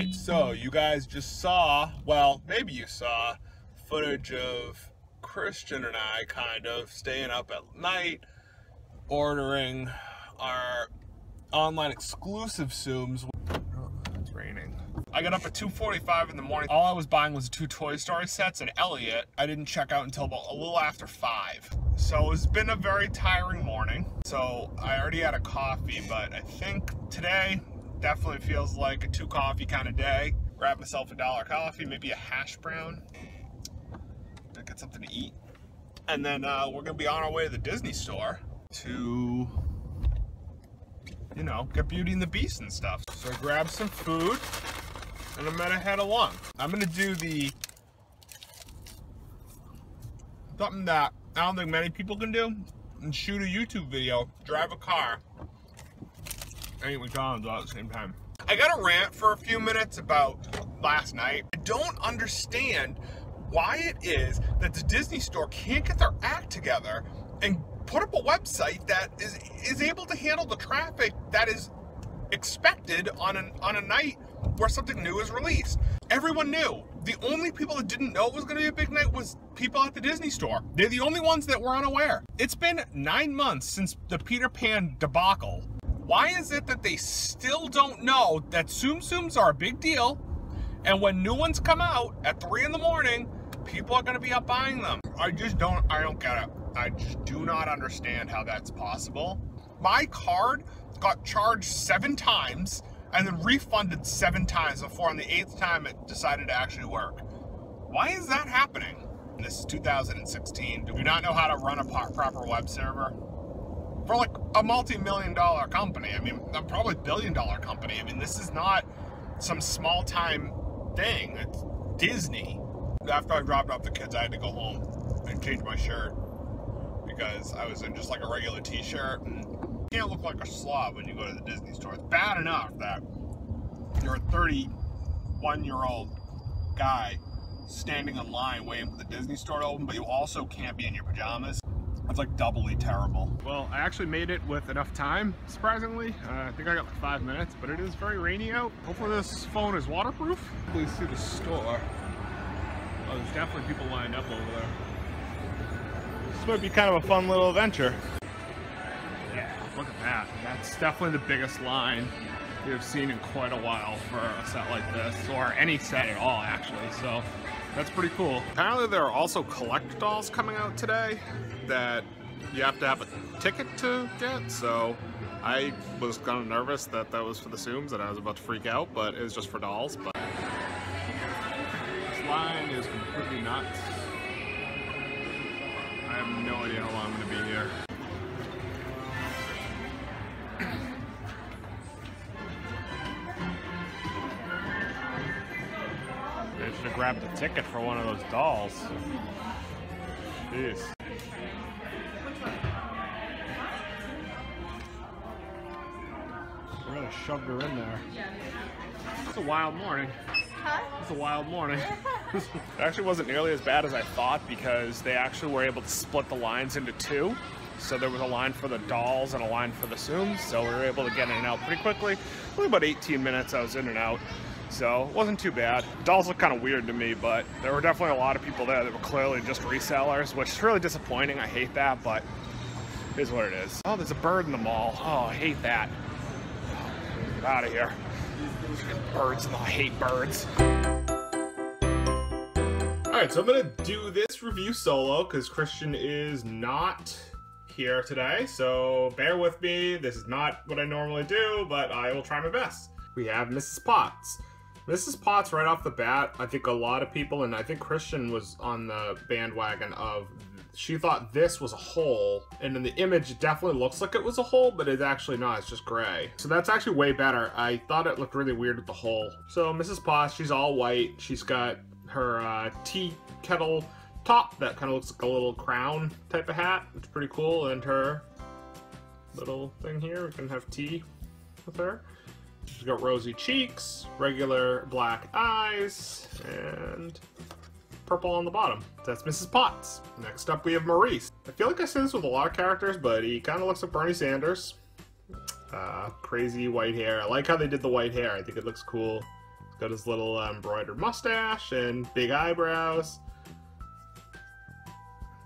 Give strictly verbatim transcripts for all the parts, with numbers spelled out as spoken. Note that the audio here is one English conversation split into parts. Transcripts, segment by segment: right, so you guys just saw, well, maybe you saw footage of Christian and I kind of staying up at night ordering our online exclusive Tsums. Oh, it's raining. I got up at two forty-five in the morning. All I was buying was two Toy Story sets, and Elliot, I didn't check out until about a little after five. So it's been a very tiring morning. So I already had a coffee, but I think today definitely feels like a two coffee kind of day. Grab myself a dollar coffee, maybe a hash brown. Get something to eat. And then uh, we're gonna be on our way to the Disney store to, you know, get Beauty and the Beast and stuff. So I grabbed some food and I'm gonna head along. I'm gonna do the, something that I don't think many people can do, and shoot a YouTube video, drive a car, and eat McDonald's all at the same time. I got a rant for a few minutes about last night. I don't understand why it is that the Disney store can't get their act together and put up a website that is is able to handle the traffic that is expected on an on a night where something new is released. Everyone knew. The only people that didn't know it was gonna be a big night was people at the Disney store. They're the only ones that were unaware. It's been nine months since the Peter Pan debacle. Why is it that they still don't know that Tsum Tsums are a big deal, and when new ones come out at three in the morning, people are gonna be up buying them? I just don't, I don't get it. I just do not understand how that's possible. My card got charged seven times and then refunded seven times before on the eighth time it decided to actually work. Why is that happening? This is two thousand sixteen. Do we not know how to run a proper web server? For like a multi-million dollar company, I mean, a probably billion dollar company, I mean, this is not some small time thing, it's Disney. After I dropped off the kids, I had to go home and change my shirt because I was in just like a regular t-shirt, and you can't look like a slob when you go to the Disney store. It's bad enough that you're a thirty-one year old guy standing in line waiting for the Disney store to open, but you also can't be in your pajamas. It's like doubly terrible. Well, I actually made it with enough time, surprisingly. Uh, I think I got like five minutes, but it is very rainy out. Hopefully this phone is waterproof. Please see the store. Oh, there's definitely people lined up over there. This might be kind of a fun little adventure. Yeah, look at that. That's definitely the biggest line we have seen in quite a while for a set like this, or any set at all, actually, so that's pretty cool. Apparently there are also collect dolls coming out today that you have to have a ticket to get, so I was kind of nervous that that was for the Tsums and I was about to freak out, but it was just for dolls. But this line is completely nuts. I have no idea how long I'm going to be here. I should have grabbed a ticket for one of those dolls. Jeez. Really shoved her in there. It's a wild morning. Huh? It's a wild morning. It actually wasn't nearly as bad as I thought because they actually were able to split the lines into two. So there was a line for the dolls and a line for the Tsums. So we were able to get in and out pretty quickly. Only about eighteen minutes I was in and out. So it wasn't too bad. Dolls look kind of weird to me, but there were definitely a lot of people there that were clearly just resellers, which is really disappointing. I hate that, but it is what it is. Oh, there's a bird in the mall. Oh, I hate that. Get out of here. Birds, and I hate birds. Alright, so I'm gonna do this review solo because Christian is not here today, so bear with me. This is not what I normally do, but I will try my best. We have Missus Potts. Missus Potts, right off the bat, I think a lot of people, and I think Christian was on the bandwagon of, she thought this was a hole, and in the image it definitely looks like it was a hole, but it's actually not, it's just gray. So that's actually way better. I thought it looked really weird with the hole. So Missus Potts, she's all white. She's got her uh, tea kettle top that kind of looks like a little crown type of hat. It's pretty cool, and her little thing here, we can have tea with her. She's got rosy cheeks, regular black eyes, and purple on the bottom. That's Missus Potts. Next up we have Maurice. I feel like I say this with a lot of characters, but he kind of looks like Bernie Sanders. Uh, crazy white hair. I like how they did the white hair. I think it looks cool. Got his little uh, embroidered mustache and big eyebrows.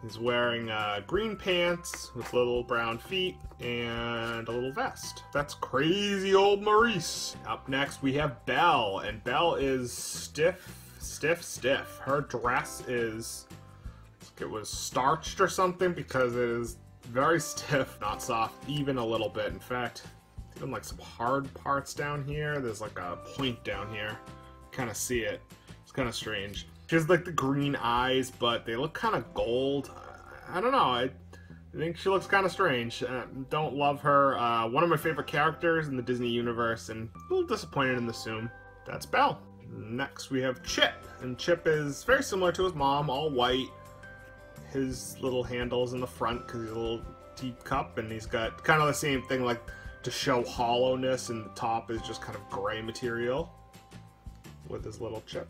He's wearing uh, green pants with little brown feet and a little vest. That's crazy old Maurice. Up next we have Belle, and Belle is stiff, stiff, stiff. Her dress is, it was starched or something because it is very stiff, not soft even a little bit. In fact, even like some hard parts down here, there's like a point down here. You kind of see it, it's kind of strange. She has like the green eyes, but they look kind of gold. I don't know. I think she looks kind of strange. Uh, don't love her. Uh, one of my favorite characters in the Disney universe, and a little disappointed in the Tsum. That's Belle. Next we have Chip, and Chip is very similar to his mom, all white. His little handle's in the front because he's a little deep cup, and he's got kind of the same thing, like to show hollowness, and the top is just kind of gray material with his little chip.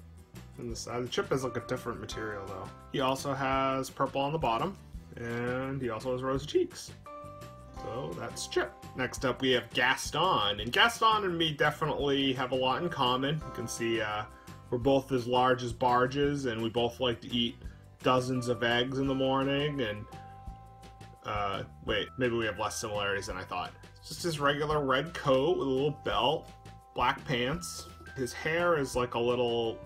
And the side of the chip is like a different material though. He also has purple on the bottom, and he also has rosy cheeks. So that's Chip. Next up we have Gaston, and Gaston and me definitely have a lot in common. You can see uh, we're both as large as barges, and we both like to eat dozens of eggs in the morning, and uh, wait, maybe we have less similarities than I thought. It's just his regular red coat with a little belt, black pants. His hair is like a little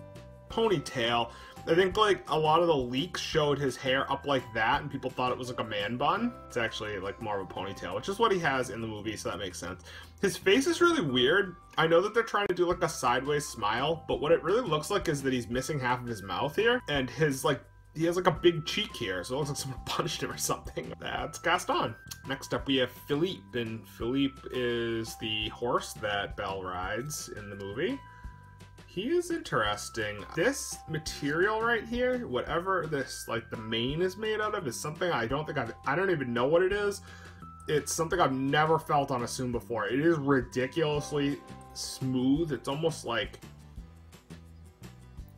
ponytail. I think like a lot of the leaks showed his hair up like that, and people thought it was like a man bun. It's actually like more of a ponytail, which is what he has in the movie, so that makes sense. His face is really weird. I know that they're trying to do like a sideways smile, but what it really looks like is that he's missing half of his mouth here, and his like, he has like a big cheek here, so it looks like someone punched him or something. That's Gaston. Next up we have Philippe, and Philippe is the horse that Belle rides in the movie. He is interesting. This material right here, whatever this, like the mane is made out of, is something I don't think I've, I don't even know what it is. It's something I've never felt on a Tsum before. It is ridiculously smooth. It's almost like,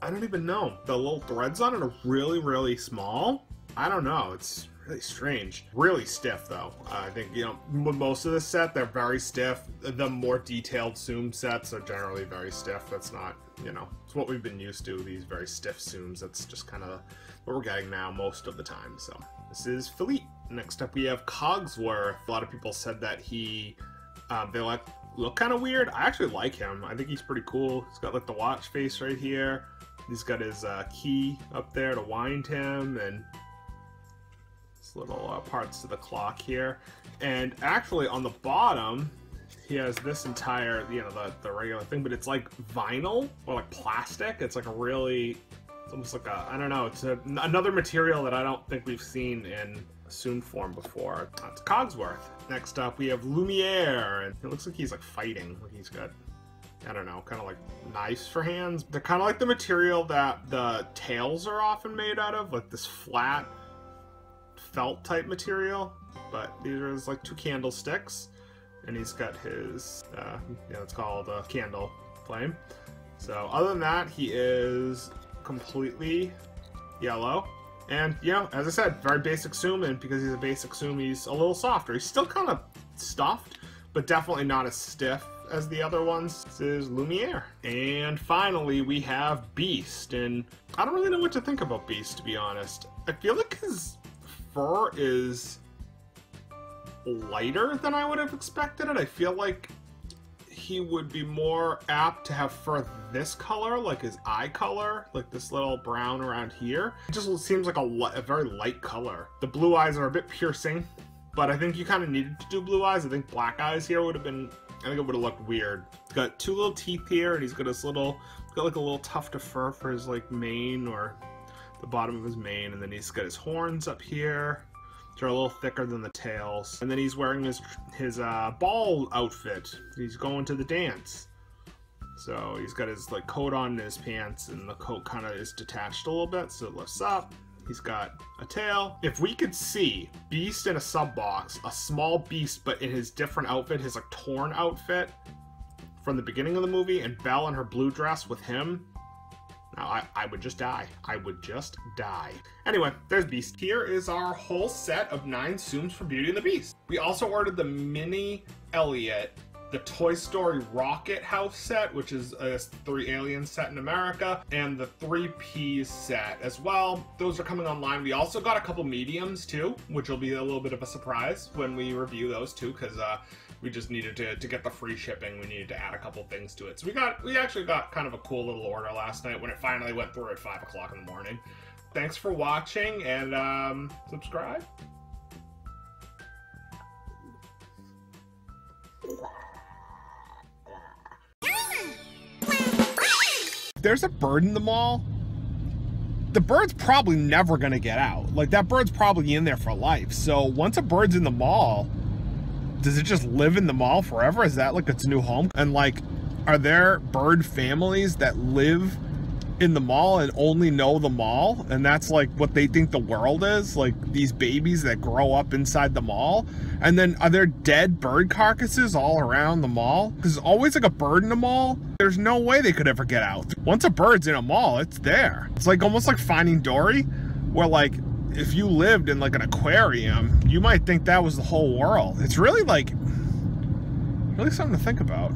I don't even know. The little threads on it are really, really small. I don't know. It's really strange. Really stiff though. Uh, I think, you know, most of the set, they're very stiff. The more detailed Tsum sets are generally very stiff. That's not, you know, it's what we've been used to, these very stiff Tsums. That's just kind of what we're getting now most of the time. So this is Philippe. Next up we have Cogsworth. A lot of people said that he, uh, they like look kind of weird. I actually like him. I think he's pretty cool. He's got like the watch face right here. He's got his uh, key up there to wind him, and little uh, parts to the clock here. And actually on the bottom he has this entire, you know, the, the regular thing, but it's like vinyl or like plastic. It's like a really, it's almost like a, I don't know, it's a, another material that I don't think we've seen in Tsum form before. That's Cogsworth. Next up we have Lumiere, and it looks like he's like fighting. He's got, I don't know, kind of like knives for hands. They're kind of like the material that the tails are often made out of, like this flat felt type material, but these are like two candlesticks, and he's got his uh yeah, it's called a candle flame. So other than that, he is completely yellow, and you know, as I said, very basic Tsum, and because he's a basic Tsum, he's a little softer. He's still kind of stuffed, but definitely not as stiff as the other ones. This is Lumiere. And finally we have Beast, and I don't really know what to think about Beast, to be honest. I feel like his fur is lighter than I would have expected it. I feel like he would be more apt to have fur this color, like his eye color, like this little brown around here. It just seems like a, a very light color. The blue eyes are a bit piercing, but I think you kind of needed to do blue eyes. I think black eyes here would have been, I think it would have looked weird. He's got two little teeth here, and he's got this little, he's got like a little tuft of fur for his like mane or the bottom of his mane, and then he's got his horns up here, which are a little thicker than the tails. And then he's wearing his his uh, ball outfit. He's going to the dance. So he's got his like coat on and his pants, and the coat kind of is detached a little bit, so it lifts up. He's got a tail. If we could see Beast in a sub box, a small Beast, but in his different outfit, his like torn outfit from the beginning of the movie, and Belle in her blue dress with him, I, I would just die. I would just die. Anyway, there's Beast. Here is our whole set of nine Tsums from Beauty and the Beast. We also ordered the mini Elliot the Toy Story Rocket House set, which is a three alien set in America, and the three Ps set as well. Those are coming online. We also got a couple mediums too, which will be a little bit of a surprise when we review those too, because uh, we just needed to, to get the free shipping. We needed to add a couple things to it. So we got, we actually got kind of a cool little order last night when it finally went through at five o'clock in the morning. Thanks for watching, and um, subscribe. There's a bird in the mall. The bird's probably never gonna get out. Like, that bird's probably in there for life. So once a bird's in the mall, does it just live in the mall forever? Is that like its new home? And like, are there bird families that live in the mall and only know the mall, and that's like what they think the world is? Like, these babies that grow up inside the mall, and then are there dead bird carcasses all around the mall? Because there's always like a bird in the mall. There's no way they could ever get out. Once a bird's in a mall, it's there. It's like almost like Finding Dory, where like if you lived in like an aquarium, you might think that was the whole world. It's really like really something to think about.